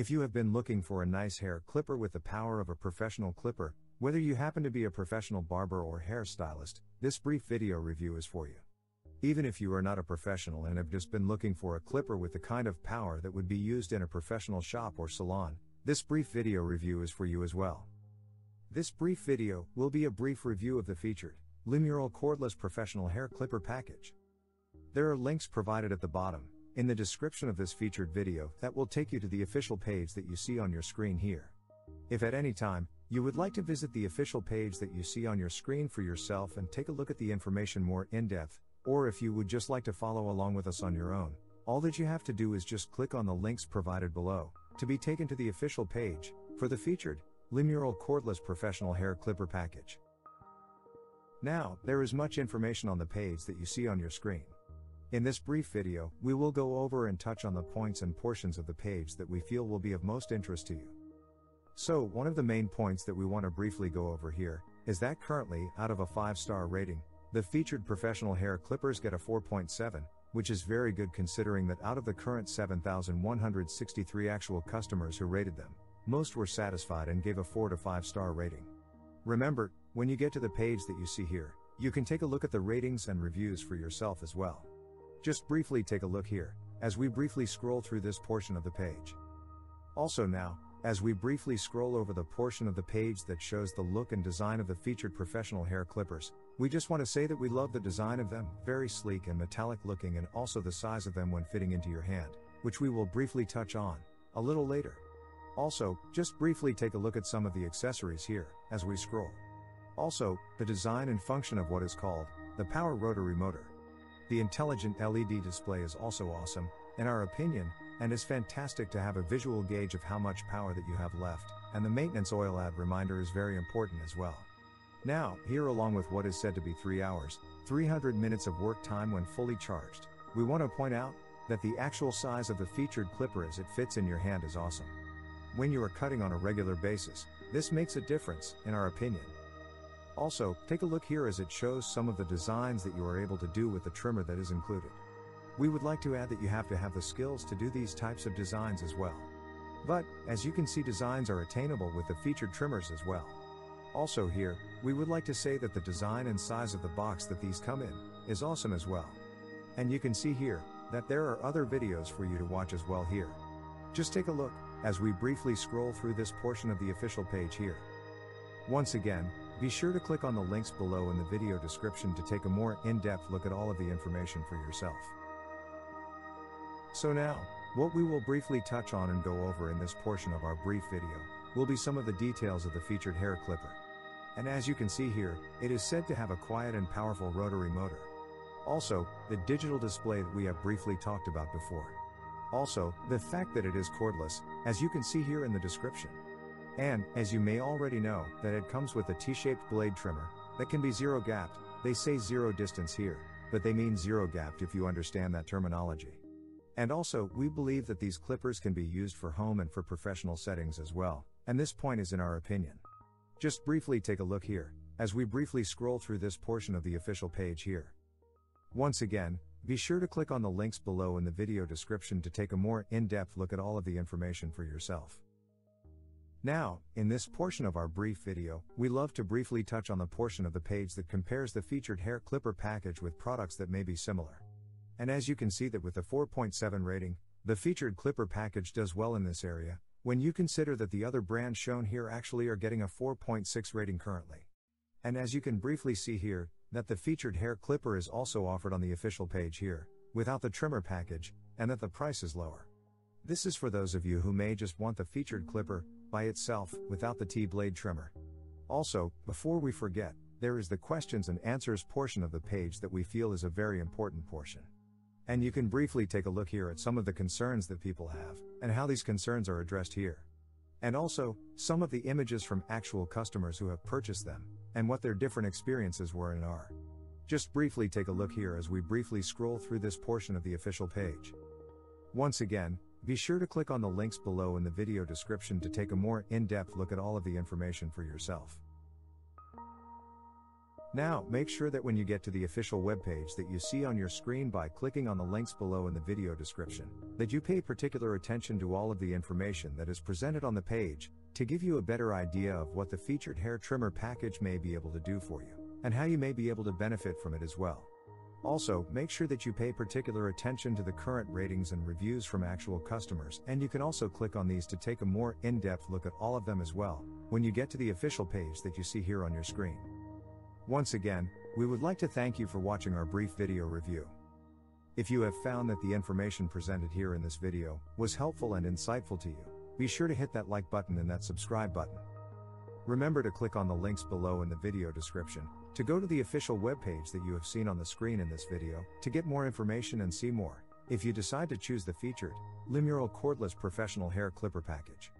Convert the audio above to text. If you have been looking for a nice hair clipper with the power of a professional clipper, whether you happen to be a professional barber or hairstylist, this brief video review is for you. Even if you are not a professional and have just been looking for a clipper with the kind of power that would be used in a professional shop or salon, this brief video review is for you as well. This brief video will be a brief review of the featured Limural Cordless Professional Hair Clipper Package. There are links provided at the bottom, in the description of this featured video, that will take you to the official page that you see on your screen here. If at any time, you would like to visit the official page that you see on your screen for yourself and take a look at the information more in depth, or if you would just like to follow along with us on your own, all that you have to do is just click on the links provided below, to be taken to the official page, for the featured Limural Cordless Professional Hair Clipper Package. Now, there is much information on the page that you see on your screen. In this brief video, we will go over and touch on the points and portions of the page that we feel will be of most interest to you. So, one of the main points that we want to briefly go over here, is that currently, out of a 5-star rating, the featured professional hair clippers get a 4.7, which is very good considering that out of the current 7,163 actual customers who rated them, most were satisfied and gave a 4 to 5-star rating. Remember, when you get to the page that you see here, you can take a look at the ratings and reviews for yourself as well. Just briefly take a look here, as we briefly scroll through this portion of the page. Also now, as we briefly scroll over the portion of the page that shows the look and design of the featured professional hair clippers, we just want to say that we love the design of them, very sleek and metallic looking, and also the size of them when fitting into your hand, which we will briefly touch on, a little later. Also, just briefly take a look at some of the accessories here, as we scroll. Also, the design and function of what is called, the power rotary motor. The intelligent LED display is also awesome, in our opinion, and is fantastic to have a visual gauge of how much power that you have left, and the maintenance oil ad reminder is very important as well. Now, here along with what is said to be 3 hours, 300 minutes of work time when fully charged, we want to point out, that the actual size of the featured clipper as it fits in your hand is awesome. When you are cutting on a regular basis, this makes a difference, in our opinion. Also, take a look here as it shows some of the designs that you are able to do with the trimmer that is included. We would like to add that you have to have the skills to do these types of designs as well. But, as you can see, designs are attainable with the featured trimmers as well. Also here, we would like to say that the design and size of the box that these come in, is awesome as well. And you can see here, that there are other videos for you to watch as well here. Just take a look, as we briefly scroll through this portion of the official page here. Once again, be sure to click on the links below in the video description to take a more in-depth look at all of the information for yourself. So now, what we will briefly touch on and go over in this portion of our brief video, will be some of the details of the featured hair clipper. And as you can see here, it is said to have a quiet and powerful rotary motor. Also, the digital display that we have briefly talked about before. Also, the fact that it is cordless, as you can see here in the description. And, as you may already know, that it comes with a T-shaped blade trimmer, that can be zero-gapped, they say zero distance here, but they mean zero-gapped if you understand that terminology. And also, we believe that these clippers can be used for home and for professional settings as well, and this point is in our opinion. Just briefly take a look here, as we briefly scroll through this portion of the official page here. Once again, be sure to click on the links below in the video description to take a more in-depth look at all of the information for yourself. Now, in this portion of our brief video, we love to briefly touch on the portion of the page that compares the featured hair clipper package with products that may be similar. And as you can see that with a 4.7 rating, the featured clipper package does well in this area, when you consider that the other brands shown here actually are getting a 4.6 rating currently. And as you can briefly see here, that the featured hair clipper is also offered on the official page here, without the trimmer package, and that the price is lower. This is for those of you who may just want the featured clipper, by itself, without the T-blade trimmer. Also, before we forget, there is the questions and answers portion of the page that we feel is a very important portion. And you can briefly take a look here at some of the concerns that people have, and how these concerns are addressed here. And also, some of the images from actual customers who have purchased them, and what their different experiences were and are. Just briefly take a look here as we briefly scroll through this portion of the official page. Once again, be sure to click on the links below in the video description to take a more in-depth look at all of the information for yourself. Now, make sure that when you get to the official webpage that you see on your screen by clicking on the links below in the video description, that you pay particular attention to all of the information that is presented on the page, to give you a better idea of what the featured hair trimmer package may be able to do for you, and how you may be able to benefit from it as well. Also, make sure that you pay particular attention to the current ratings and reviews from actual customers, and you can also click on these to take a more in-depth look at all of them as well, when you get to the official page that you see here on your screen. Once again, we would like to thank you for watching our brief video review. If you have found that the information presented here in this video was helpful and insightful to you, be sure to hit that like button and that subscribe button. Remember to click on the links below in the video description, to go to the official webpage that you have seen on the screen in this video, to get more information and see more, if you decide to choose the featured Limural Cordless Professional Hair Clipper Package.